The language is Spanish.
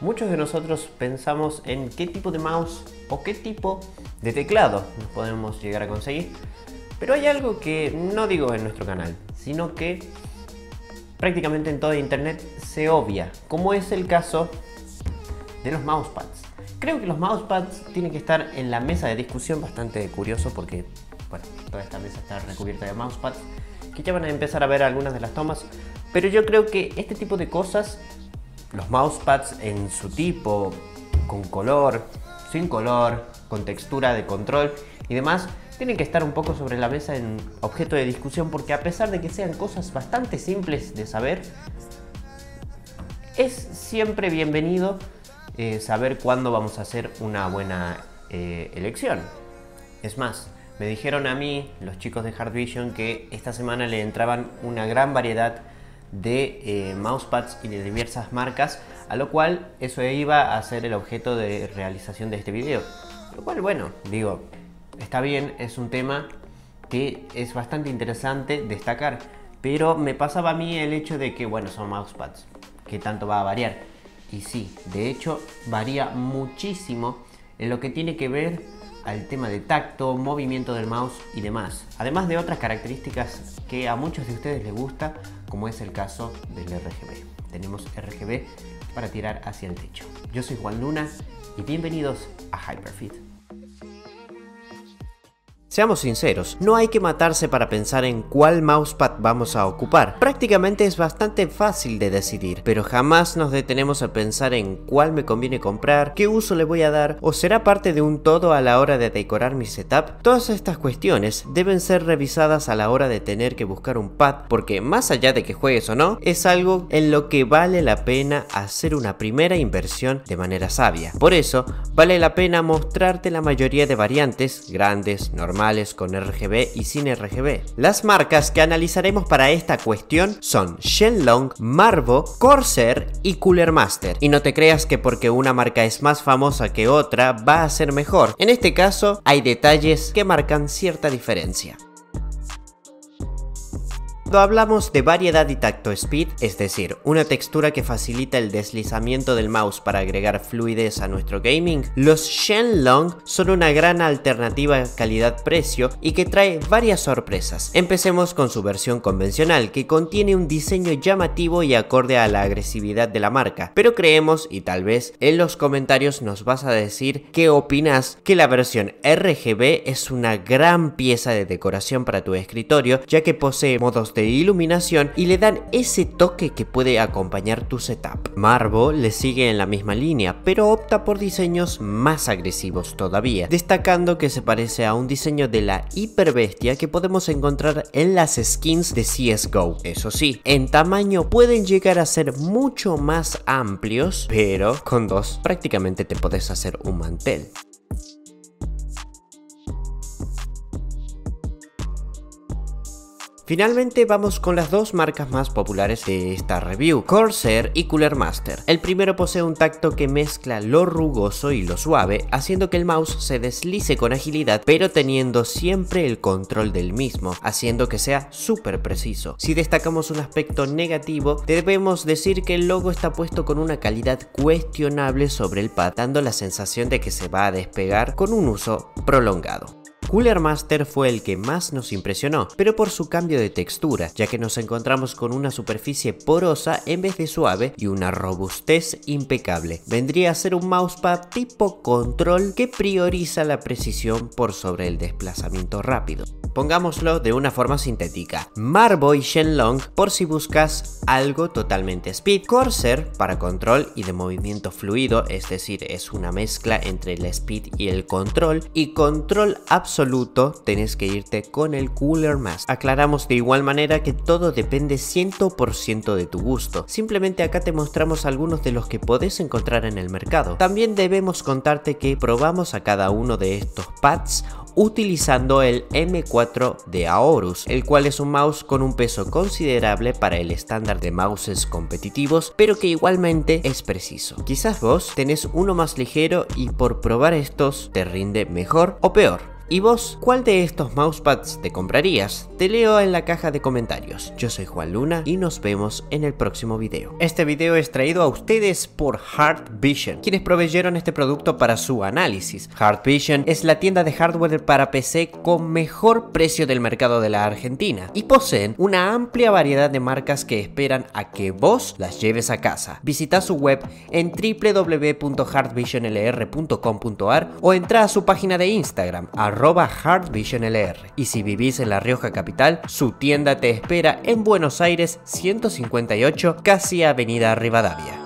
muchos de nosotros pensamos en qué tipo de mouse o qué tipo de teclado podemos llegar a conseguir, pero hay algo que no digo en nuestro canal, sino que prácticamente en todo internet se obvia, como es el caso de los mousepads. Creo que los mousepads tienen que estar en la mesa de discusión, bastante curioso porque, bueno, toda esta mesa está recubierta de mousepads, que ya van a empezar a ver algunas de las tomas, pero yo creo que este tipo de cosas, los mousepads en su tipo, con color, sin color, con textura de control y demás, tienen que estar un poco sobre la mesa en objeto de discusión, porque a pesar de que sean cosas bastante simples de saber, es siempre bienvenido saber cuándo vamos a hacer una buena elección. Es más, me dijeron a mí los chicos de Hard Vision que esta semana le entraban una gran variedad de mousepads y de diversas marcas, a lo cual eso iba a ser el objeto de realización de este video, lo cual, bueno, digo, está bien, es un tema que es bastante interesante destacar, pero me pasaba a mí el hecho de que, bueno, son mousepads, que tanto va a variar, y sí, de hecho varía muchísimo en lo que tiene que ver al tema de tacto, movimiento del mouse y demás, además de otras características que a muchos de ustedes les gusta, como es el caso del RGB. Tenemos RGB para tirar hacia el techo. Yo soy Juan Luna y bienvenidos a HyperFeed. Seamos sinceros, no hay que matarse para pensar en cuál mousepad vamos a ocupar. Prácticamente es bastante fácil de decidir, pero jamás nos detenemos a pensar en cuál me conviene comprar, qué uso le voy a dar o será parte de un todo a la hora de decorar mi setup. Todas estas cuestiones deben ser revisadas a la hora de tener que buscar un pad, porque más allá de que juegues o no, es algo en lo que vale la pena hacer una primera inversión de manera sabia. Por eso, vale la pena mostrarte la mayoría de variantes, grandes, normales, con RGB y sin RGB. Las marcas que analizaremos para esta cuestión son Shenlong, Marvo, Corsair y Cooler Master. Y no te creas que porque una marca es más famosa que otra va a ser mejor. En este caso hay detalles que marcan cierta diferencia. Cuando hablamos de variedad y tacto speed, es decir, una textura que facilita el deslizamiento del mouse para agregar fluidez a nuestro gaming, los Shenlong son una gran alternativa calidad-precio y que trae varias sorpresas. Empecemos con su versión convencional, que contiene un diseño llamativo y acorde a la agresividad de la marca, pero creemos, y tal vez en los comentarios nos vas a decir qué opinas, que la versión RGB es una gran pieza de decoración para tu escritorio, ya que posee modos de iluminación y le dan ese toque que puede acompañar tu setup. Marvo le sigue en la misma línea, pero opta por diseños más agresivos todavía, destacando que se parece a un diseño de la hiperbestia que podemos encontrar en las skins de CS:GO. Eso sí, en tamaño pueden llegar a ser mucho más amplios, pero con dos prácticamente te podés hacer un mantel. Finalmente vamos con las dos marcas más populares de esta review, Corsair y Cooler Master. El primero posee un tacto que mezcla lo rugoso y lo suave, haciendo que el mouse se deslice con agilidad, pero teniendo siempre el control del mismo, haciendo que sea súper preciso. Si destacamos un aspecto negativo, debemos decir que el logo está puesto con una calidad cuestionable sobre el pad, dando la sensación de que se va a despegar con un uso prolongado. Cooler Master fue el que más nos impresionó, pero por su cambio de textura, ya que nos encontramos con una superficie porosa en vez de suave y una robustez impecable. Vendría a ser un mousepad tipo control que prioriza la precisión por sobre el desplazamiento rápido. Pongámoslo de una forma sintética. Marvo y Shenlong por si buscas algo totalmente speed. Corsair para control y de movimiento fluido, es decir, es una mezcla entre el speed y el control. Y control absoluto tenés que irte con el Cooler Master. Aclaramos de igual manera que todo depende 100% de tu gusto. Simplemente acá te mostramos algunos de los que podés encontrar en el mercado. También debemos contarte que probamos a cada uno de estos pads utilizando el M4 de Aorus, el cual es un mouse con un peso considerable para el estándar de mouses competitivos, pero que igualmente es preciso. Quizás vos tenés uno más ligero y por probar estos te rinde mejor o peor. ¿Y vos cuál de estos mousepads te comprarías? Te leo en la caja de comentarios. Yo soy Juan Luna y nos vemos en el próximo video. Este video es traído a ustedes por Hard Vision, quienes proveyeron este producto para su análisis. Hard Vision es la tienda de hardware para PC con mejor precio del mercado de la Argentina y poseen una amplia variedad de marcas que esperan a que vos las lleves a casa. Visita su web en www.hardvisionlr.com.ar o entra a su página de Instagram @HardVisionLR. Y si vivís en La Rioja capital, su tienda te espera en Buenos Aires 158, casi Avenida Rivadavia.